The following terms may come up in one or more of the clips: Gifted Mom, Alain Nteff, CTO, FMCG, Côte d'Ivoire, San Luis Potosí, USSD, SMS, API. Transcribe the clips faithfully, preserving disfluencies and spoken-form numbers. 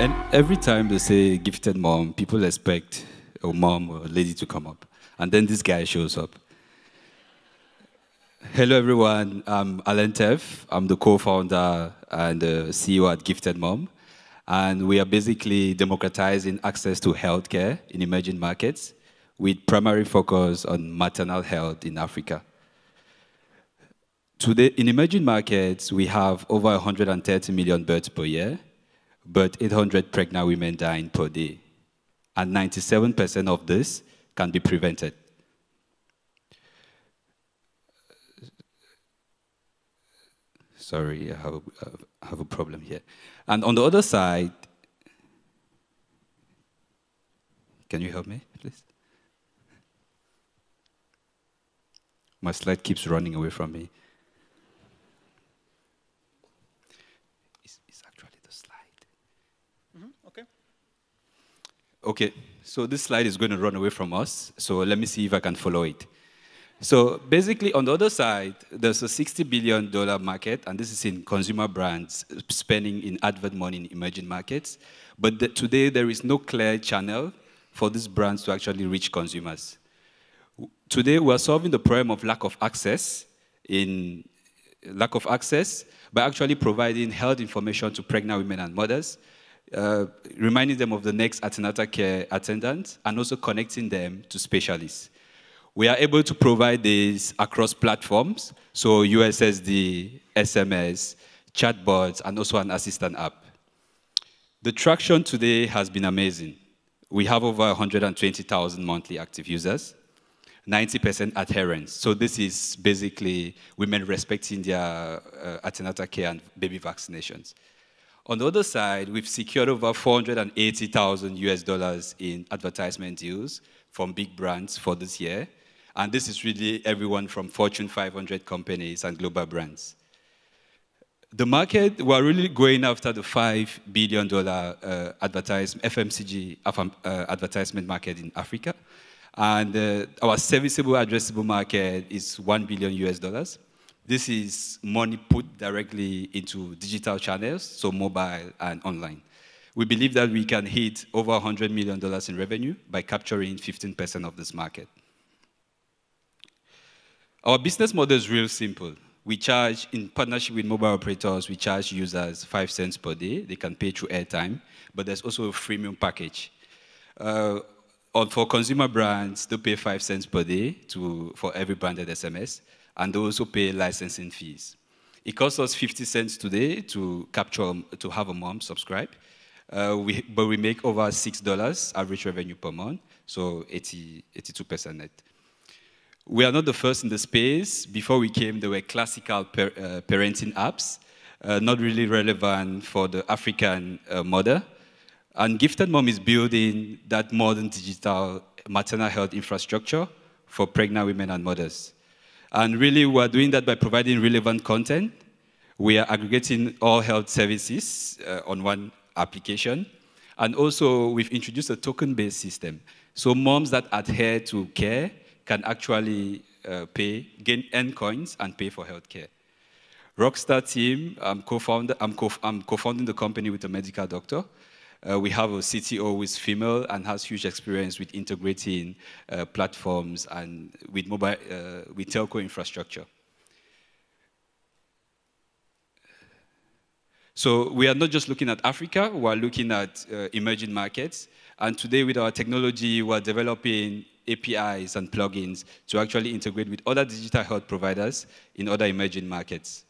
And every time they say Gifted Mom, people expect a mom or a lady to come up. And then this guy shows up. Hello, everyone. I'm Alain Nteff. I'm the co-founder and the C E O at Gifted Mom. And we are basically democratizing access to healthcare in emerging markets with primary focus on maternal health in Africa. Today, in emerging markets, we have over one hundred thirty million births per year, but eight hundred pregnant women dying per day. And ninety-seven percent of this can be prevented. Sorry, I have, a, I have a problem here. And on the other side, can you help me, please? My slide keeps running away from me. It's, it's actually the slide. Mm-hmm, okay. Okay, so this slide is going to run away from us. So let me see if I can follow it. So basically, on the other side, there's a sixty billion dollar market, and this is in consumer brands spending in advert money in emerging markets. But the, today, there is no clear channel for these brands to actually reach consumers. Today, we are solving the problem of lack of access in lack of access by actually providing health information to pregnant women and mothers, uh, reminding them of the next antenatal care attendant, and also connecting them to specialists. We are able to provide this across platforms, so U S S D, S M S, chatbots, and also an assistant app. The traction today has been amazing. We have over one hundred twenty thousand monthly active users, ninety percent adherence. So this is basically women respecting their uh, antenatal care and baby vaccinations. On the other side, we've secured over four hundred eighty thousand U S dollars in advertisement deals from big brands for this year. And this is really everyone from Fortune five hundred companies and global brands. The market, we're really going after the five billion dollar uh, advertisement, F M C G uh, advertisement market in Africa. And uh, our serviceable addressable market is one billion U S dollars. This is money put directly into digital channels, so mobile and online. We believe that we can hit over one hundred million dollars in revenue by capturing fifteen percent of this market. Our business model is real simple. We charge, in partnership with mobile operators, we charge users five cents per day. They can pay through airtime, but there's also a freemium package. Uh, for consumer brands, they pay five cents per day to, for every branded S M S, and they also pay licensing fees. It costs us fifty cents today to capture, to have a mom subscribe, uh, we, but we make over six dollars average revenue per month, so eighty-two percent net. We are not the first in the space. Before we came, there were classical per, uh, parenting apps, uh, not really relevant for the African uh, mother. And Gifted Mom is building that modern digital maternal health infrastructure for pregnant women and mothers. And really, we're doing that by providing relevant content. We are aggregating all health services uh, on one application. And also, we've introduced a token-based system. So moms that adhere to care can actually uh, pay, gain N coins and pay for healthcare. Rockstar team, I'm co-founder, I'm co-founding the company with a medical doctor. Uh, we have a C T O who is female and has huge experience with integrating uh, platforms and with mobile, uh, with telco infrastructure. So we are not just looking at Africa, we are looking at uh, emerging markets. And today with our technology, we are developing A P Is and plugins to actually integrate with other digital health providers in other emerging markets.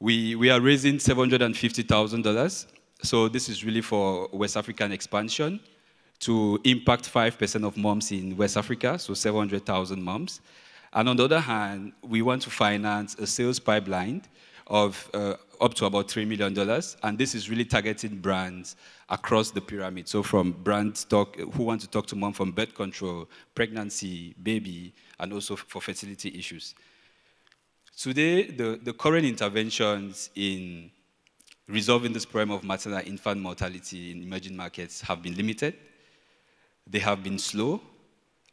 We, we are raising seven hundred fifty thousand dollars. So this is really for West African expansion to impact five percent of moms in West Africa, so seven hundred thousand moms. And on the other hand, we want to finance a sales pipeline of uh, up to about three million dollars, and this is really targeting brands across the pyramid. So from brands talk, who want to talk to mom from birth control, pregnancy, baby, and also for fertility issues. Today, the, the current interventions in resolving this problem of maternal infant mortality in emerging markets have been limited. They have been slow,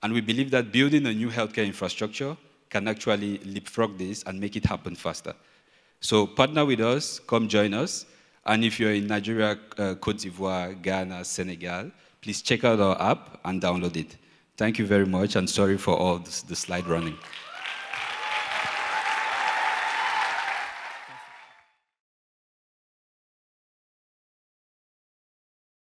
and we believe that building a new healthcare infrastructure can actually leapfrog this and make it happen faster. So partner with us, come join us, And if you're in Nigeria, uh, Côte d'Ivoire, Ghana, Senegal, please check out our app and download it. Thank you very much, and sorry for all this, the slide running.